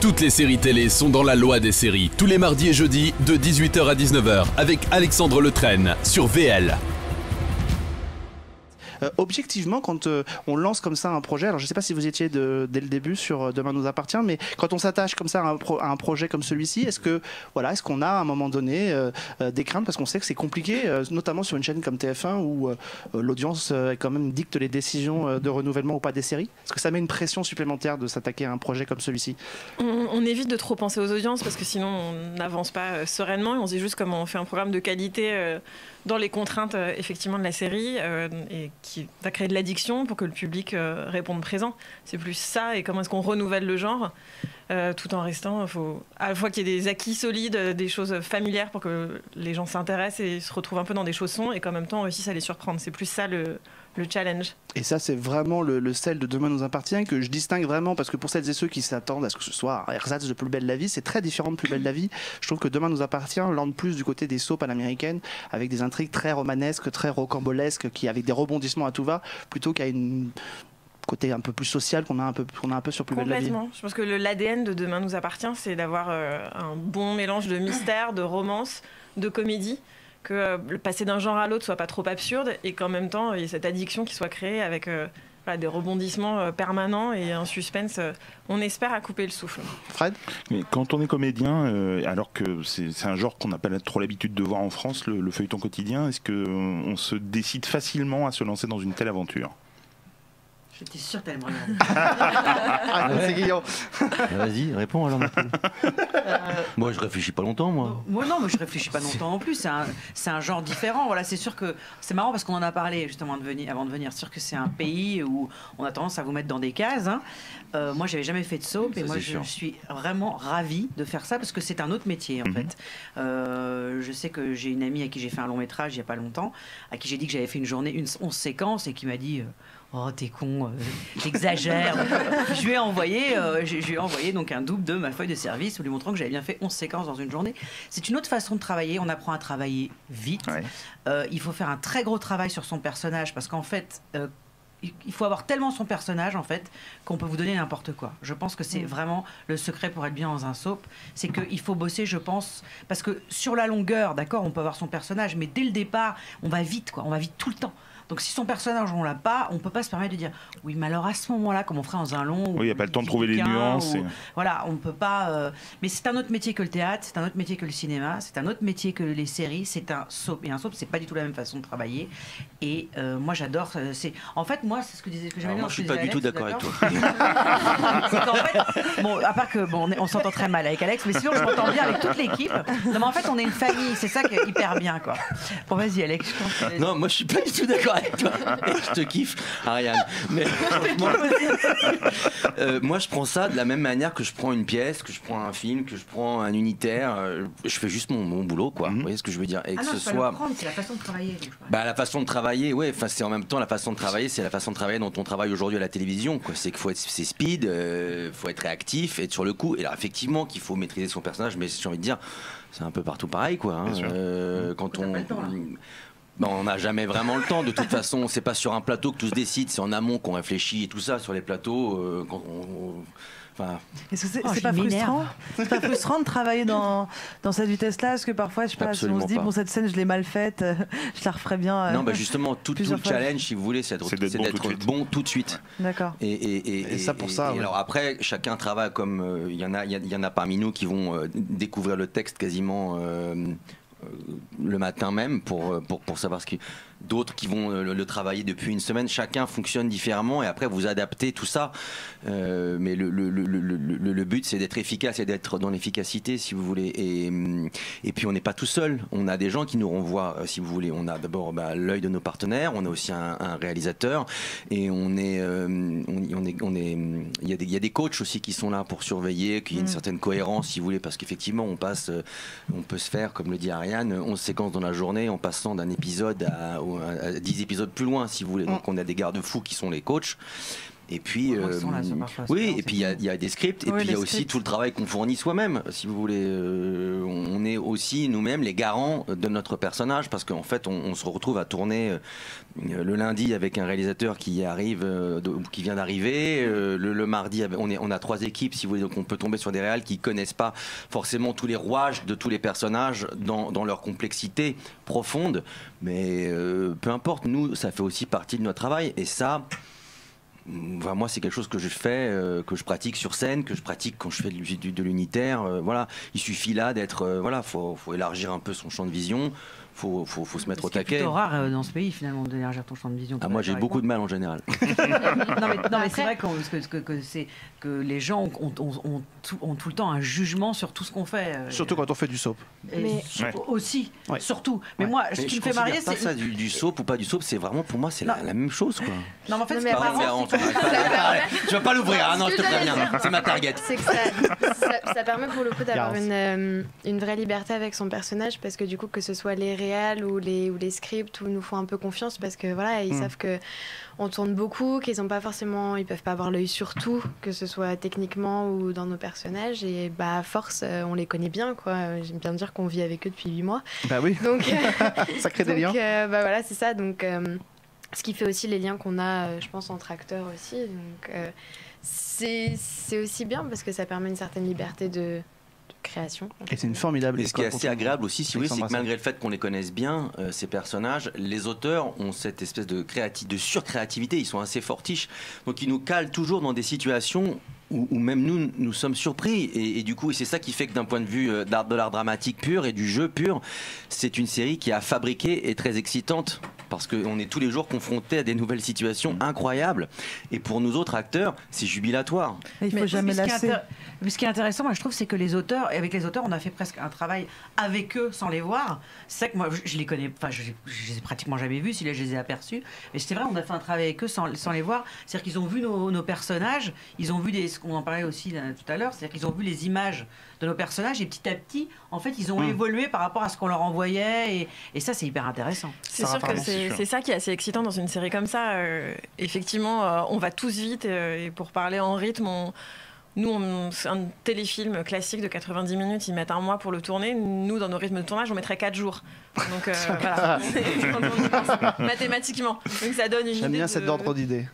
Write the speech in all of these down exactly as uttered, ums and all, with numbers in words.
Toutes les séries télé sont dans La Loi des Séries, tous les mardis et jeudis de dix-huit heures à dix-neuf heures avec Alexandre Le Train sur V L. Euh, objectivement, quand euh, on lance comme ça un projet, alors je ne sais pas si vous étiez de, dès le début sur Demain nous appartient, mais quand on s'attache comme ça à un, pro, à un projet comme celui-ci, est-ce que voilà, est-ce qu'on a à un moment donné euh, euh, des craintes, parce qu'on sait que c'est compliqué, euh, notamment sur une chaîne comme T F un où euh, l'audience euh, quand même dicte les décisions euh, de renouvellement ou pas des séries. Est-ce que ça met une pression supplémentaire de s'attaquer à un projet comme celui-ci? on, on évite de trop penser aux audiences parce que sinon on n'avance pas euh, sereinement, et on se dit juste comment on fait un programme de qualité euh, dans les contraintes euh, effectivement de la série euh, et qui va créer de l'addiction pour que le public euh, réponde présent. C'est plus ça, et comment est-ce qu'on renouvelle le genre euh, tout en restant, faut, à la fois qu'il y ait des acquis solides, des choses familières pour que les gens s'intéressent et se retrouvent un peu dans des chaussons, et qu'en même temps on réussisse à les surprendre. C'est plus ça le... le challenge. Et ça, c'est vraiment le, le sel de Demain nous appartient, que je distingue vraiment, parce que pour celles et ceux qui s'attendent à ce que ce soit un ersatz de Plus Belle la Vie, c'est très différent de Plus Belle la Vie. Je trouve que Demain nous appartient l'orne plus du côté des soaps à l'américaine, avec des intrigues très romanesques, très rocambolesques, qui, avec des rebondissements à tout va, plutôt qu'à une... côté un peu plus social qu'on a un peu, qu'on a un peu sur Plus Belle la Vie. Complètement. Je pense que l'A D N de Demain nous appartient, c'est d'avoir euh, un bon mélange de mystère, de romance, de comédie, que le passer d'un genre à l'autre soit pas trop absurde, et qu'en même temps il y ait cette addiction qui soit créée avec euh, voilà, des rebondissements euh, permanents et un suspense, euh, on espère, à couper le souffle. Fred ? Mais quand on est comédien, euh, alors que c'est un genre qu'on n'a pas trop l'habitude de voir en France, le, le feuilleton quotidien, est-ce qu'on on se décide facilement à se lancer dans une telle aventure ? J'étais sûre que t'allais me regarder. Vas-y, réponds alors. Euh... Moi, je réfléchis pas longtemps, moi. Moi, non, mais je réfléchis pas longtemps en plus. C'est un, un genre différent. Voilà, c'est sûr que c'est marrant parce qu'on en a parlé justement de venir, avant de venir. C'est sûr que c'est un pays où on a tendance à vous mettre dans des cases. Hein. Euh, moi, j'avais jamais fait de soap, ça, et moi, je sûr. suis vraiment ravie de faire ça parce que c'est un autre métier en mm-hmm. fait. Euh, je sais que j'ai une amie à qui j'ai fait un long métrage il y a pas longtemps, à qui j'ai dit que j'avais fait une journée, une onze séquences, et qui m'a dit. Euh, Oh, t'es con, euh, t'exagères. je lui ai envoyé, euh, je, je lui ai envoyé donc un double de ma feuille de service, lui montrant que j'avais bien fait onze séquences dans une journée. C'est une autre façon de travailler. On apprend à travailler vite. Ouais. Euh, il faut faire un très gros travail sur son personnage, parce qu'en fait, euh, il faut avoir tellement son personnage en fait qu'on peut vous donner n'importe quoi. Je pense que c'est vraiment le secret pour être bien dans un soap, c'est qu'il faut bosser, je pense, parce que sur la longueur, d'accord, on peut avoir son personnage, mais dès le départ, on va vite, quoi. On va vite tout le temps. Donc si son personnage on l'a pas, on peut pas se permettre de dire oui mais alors à ce moment-là comme on ferait dans un long. Oui, il n'y a pas le temps de trouver les nuances. Ou, et... Voilà, on peut pas. Euh... Mais c'est un autre métier que le théâtre, c'est un autre métier que le cinéma, c'est un autre métier que les séries, c'est un soap, et un soap c'est pas du tout la même façon de travailler. Et euh, moi j'adore. C'est en fait moi c'est ce que disait. Que alors, moi je suis pas du tout d'accord avec toi. C'est qu'en fait bon à part que bon on, on s'entend très mal avec Alex, mais sinon je m'entends bien avec toute l'équipe. Non mais en fait on est une famille, c'est ça qui est hyper bien quoi. Bon vas-y Alex. Je pense non moi je suis pas du tout d'accord. Je te kiffe, Ariane. Mais moi, euh, moi, je prends ça de la même manière que je prends une pièce, que je prends un film, que je prends un unitaire. Euh, je fais juste mon, mon boulot, quoi. Mm-hmm. Vous voyez ce que je veux dire? Et ah que non, ce soit. Pas le prendre, c'est la façon de travailler. Donc, ouais. Bah, la façon de travailler, ouais. Enfin, c'est en même temps la façon de travailler, c'est la façon de travailler dont on travaille aujourd'hui à la télévision, quoi. C'est qu'il faut être c'est speed, euh, faut être réactif, être sur le coup. Et alors, effectivement, qu'il faut maîtriser son personnage, mais j'ai envie de dire, c'est un peu partout pareil, quoi. Hein. Euh, quand on. Ben, on n'a jamais vraiment le temps, de toute façon, c'est pas sur un plateau que tout se décide, c'est en amont qu'on réfléchit et tout ça, sur les plateaux, euh, quand on... on... Enfin... Est-ce que c'est oh, pas frustrant? C'est pas frustrant de travailler dans, dans cette vitesse-là? Parce que parfois, je sais pas, si on se dit, bon, cette scène, je l'ai mal faite, euh, je la referai bien. Euh, non, bah justement, tout, tout le challenge, si vous voulez, c'est d'être bon, bon tout de suite. D'accord. Et, et, et, et, et ça pour ça. Et, ouais. Et alors après, chacun travaille comme. Il euh, y en a, il y, y en a parmi nous qui vont euh, découvrir le texte quasiment. Euh, le matin même pour, pour, pour savoir ce qui... D'autres qui vont le, le travailler depuis une semaine. Chacun fonctionne différemment et après vous adaptez tout ça. Euh, mais le, le, le, le, le but c'est d'être efficace et d'être dans l'efficacité si vous voulez. Et, et puis on n'est pas tout seul. On a des gens qui nous renvoient si vous voulez. On a d'abord bah, l'œil de nos partenaires. On a aussi un, un réalisateur. Et on est... Euh, on, on est, on est il, y a des, il y a des coachs aussi qui sont là pour surveiller, qu'il y ait une certaine cohérence si vous voulez. Parce qu'effectivement on passe... On peut se faire, comme le dit Ariane, onze séquences dans la journée en passant d'un épisode à... dix épisodes plus loin si vous voulez, donc on a des garde-fous qui sont les coachs Et puis, euh, là, oui, et puis il y, y a des scripts, et oui, puis il y a aussi scripts. tout le travail qu'on fournit soi-même. Si vous voulez, euh, on est aussi nous-mêmes les garants de notre personnage, parce qu'en fait, on, on se retrouve à tourner euh, le lundi avec un réalisateur qui arrive, euh, de, qui vient d'arriver. Euh, le, le mardi, on, est, on a trois équipes, si vous voulez, donc on peut tomber sur des réals qui connaissent pas forcément tous les rouages de tous les personnages dans, dans leur complexité profonde. Mais euh, peu importe, nous, ça fait aussi partie de notre travail, et ça. Enfin, moi, c'est quelque chose que je fais, euh, que je pratique sur scène, que je pratique quand je fais de, de l'unitaire. Euh, voilà, il suffit là d'être, euh, voilà, faut, faut élargir un peu son champ de vision. Faut, faut, faut se mettre Parce au taquet. C'est plutôt rare euh, dans ce pays finalement d'élargir ton champ de vision. Ah, moi j'ai beaucoup de mal en général. Non mais, mais c'est vrai qu que, que, que, que les gens ont, ont, ont, tout, ont tout le temps un jugement sur tout ce qu'on fait. Euh, surtout quand on fait du soap. Et mais, ouais. Aussi, ouais. surtout. Mais ouais. moi, ce mais qui me fait marier, c'est ça du, du soap ou pas du soap, c'est vraiment pour moi c'est la, la même chose quoi. Non mais en fait, c'est pas marrant. Tu vas pas l'ouvrir, ah non, je te préviens, c'est ma target. C'est que ça permet pour le coup d'avoir une vraie liberté avec son personnage parce que du coup que ce soit les ou les, ou les scripts où ils nous font un peu confiance parce que voilà ils mmh. savent que on tourne beaucoup, qu'ils ont pas forcément, ils peuvent pas avoir l'œil sur tout, que ce soit techniquement ou dans nos personnages, et bah à force on les connaît bien quoi. J'aime bien dire qu'on vit avec eux depuis huit mois. Bah oui. Donc ça crée des liens. Euh, bah voilà c'est ça donc euh, ce qui fait aussi les liens qu'on a euh, je pense entre acteurs aussi donc euh, c'est aussi bien parce que ça permet une certaine liberté de création. Et c'est une formidable. Et ce qui est assez agréable aussi, si oui, c'est que malgré le fait qu'on les connaisse bien, euh, ces personnages, les auteurs ont cette espèce de, de surcréativité, ils sont assez fortiches, donc ils nous calent toujours dans des situations où, où même nous, nous sommes surpris. Et, et du coup, c'est ça qui fait que d'un point de vue euh, d'art, de l'art dramatique pur et du jeu pur, c'est une série qui à fabriquer est très excitante. Parce qu'on est tous les jours confrontés à des nouvelles situations incroyables. Et pour nous autres acteurs, c'est jubilatoire. Il faut mais jamais lasser. Mais ce qui est intéressant, moi, je trouve, c'est que les auteurs, et avec les auteurs, on a fait presque un travail avec eux sans les voir. C'est que moi, je les connais, enfin, je, je les ai pratiquement jamais vus, si là, je les ai aperçus. Mais c'est vrai, on a fait un travail avec eux sans, sans les voir. C'est-à-dire qu'ils ont vu nos, nos personnages, ils ont vu des. On en parlait aussi là, tout à l'heure, c'est-à-dire qu'ils ont vu les images de nos personnages et petit à petit, en fait, ils ont mmh. évolué par rapport à ce qu'on leur envoyait. Et, et ça, c'est hyper intéressant. C'est sûr que c'est. C'est ça qui est assez excitant dans une série comme ça. Euh, effectivement, euh, on va tous vite. Euh, et pour parler en rythme, on, nous, on, un téléfilm classique de quatre-vingt-dix minutes, ils mettent un mois pour le tourner. Nous, dans nos rythmes de tournage, on mettrait quatre jours. Donc euh, voilà, mathématiquement. Donc ça donne une idée. J'aime bien cet ordre d'idée.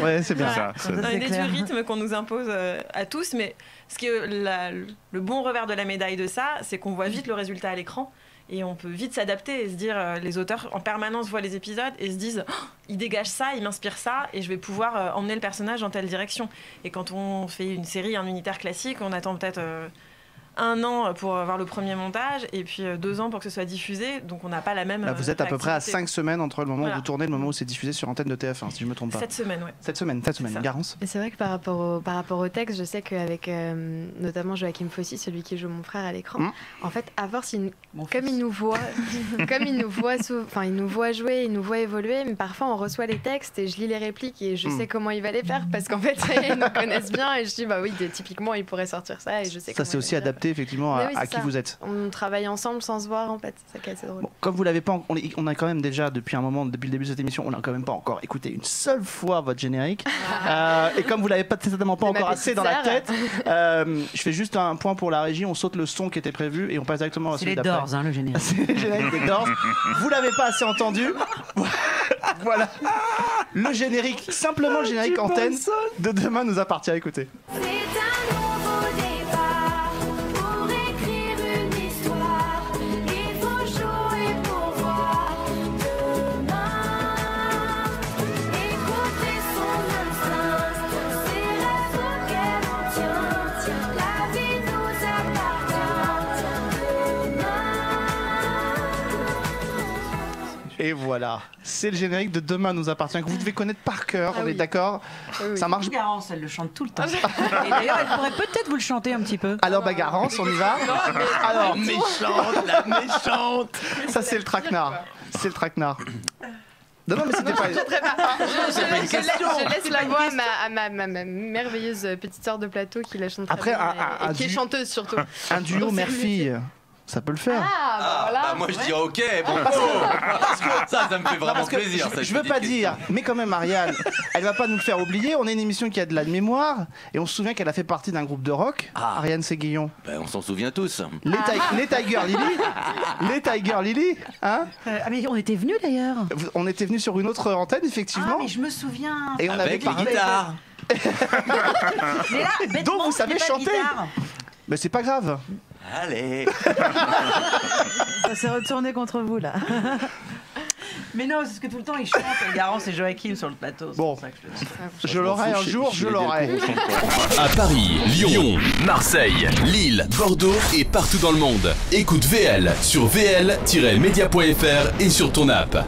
Ouais, c'est bien ça. Ça donne une idée du rythme qu'on nous impose euh, à tous. Mais ce qui est la, le bon revers de la médaille de ça, c'est qu'on voit vite le résultat à l'écran. Et on peut vite s'adapter et se dire, euh, les auteurs en permanence voient les épisodes et se disent, oh, ils dégagent ça, ils m'inspirent ça et je vais pouvoir euh, emmener le personnage dans telle direction. Et quand on fait une série, un unitaire classique, on attend peut-être euh, un an pour avoir le premier montage et puis euh, deux ans pour que ce soit diffusé. Donc on n'a pas la même. Là, vous êtes à peu près à cinq semaines entre le moment voilà. où vous tournez et le moment où c'est diffusé sur antenne de T F un, si je ne me trompe pas. Sept semaines, oui. Sept semaines, sept semaines. Garance. Et c'est vrai que par rapport, au, par rapport au texte, je sais qu'avec euh, notamment Joachim Fossi, celui qui joue mon frère à l'écran, mmh. en fait, à force, il. Comme il nous voit, comme il nous voit, enfin il nous voit jouer, il nous voit évoluer, mais parfois on reçoit les textes et je lis les répliques et je sais comment il va les faire parce qu'en fait ils nous connaissent bien et je dis bah oui typiquement il pourrait sortir ça et je sais. Ça c'est aussi adapté effectivement à, oui, à qui ça. vous êtes. On travaille ensemble sans se voir en fait, c'est ça qui est assez drôle. Bon, comme vous l'avez pas, on, est, on a quand même déjà depuis un moment, depuis le début de cette émission, on n'a quand même pas encore écouté une seule fois votre générique ah. euh, et comme vous l'avez pas certainement pas encore assez dans la tête, euh, je fais juste un point pour la régie, on saute le son qui était prévu et on passe directement à celui d'après. Hein, le générique. C'est le générique des Doors. Vous l'avez pas assez entendu. Voilà. Le générique, simplement le générique antenne de Demain nous appartient. Écoutez. C'est un nouveau départ pour écrire une histoire. Il faut jouer pour voir demain. Écoutez son instinct. C'est la faute qu'elle en tient. La vie nous appartient. Et voilà, c'est le générique de Demain nous appartient que vous devez connaître par cœur, ah on oui. est d'accord ah oui. Ça marche. Garance, elle le chante tout le temps. Et d'ailleurs, elle pourrait peut-être vous le chanter un petit peu. Alors, bah Garance, on y va. Alors, méchante, la méchante. Ça, c'est le traquenard. C'est le traquenard. Non, non, mais c'était pas. Je laisse la voix à ma, à ma, ma, ma merveilleuse petite sœur de plateau qui la chante. Après, très bien un, et, un, et un qui duo, est chanteuse surtout. Un duo mère-fille. Ça peut le faire. Ah, bah, voilà. Ah, bah moi je dirais ok, bon, parce que ça, ça me fait vraiment non, plaisir. Je, je veux pas dire, mais quand même, Ariane, elle va pas nous le faire oublier. On est une émission qui a de la mémoire et on se souvient qu'elle a fait partie d'un groupe de rock. Ah. Ariane Séguillon. Bah, on s'en souvient tous. Les, ah. les Tiger Lily. Les Tiger Lily. Hein euh, ah, mais on était venus d'ailleurs. On était venus sur une autre antenne, effectivement. Ah, mais je me souviens. Et on Avec avait les guitares. Mais là, donc vous savez chanter. Mais c'est pas grave. Allez. Ça s'est retourné contre vous là. Mais non, c'est ce que tout le temps ils chantent. Garant, c'est Joachim sur le plateau. Bon, ça que je, je l'aurai un jour, je l'aurai. À Paris, Lyon, Marseille, Lille, Bordeaux et partout dans le monde. Écoute V L sur V L tiret media point F R et sur ton app.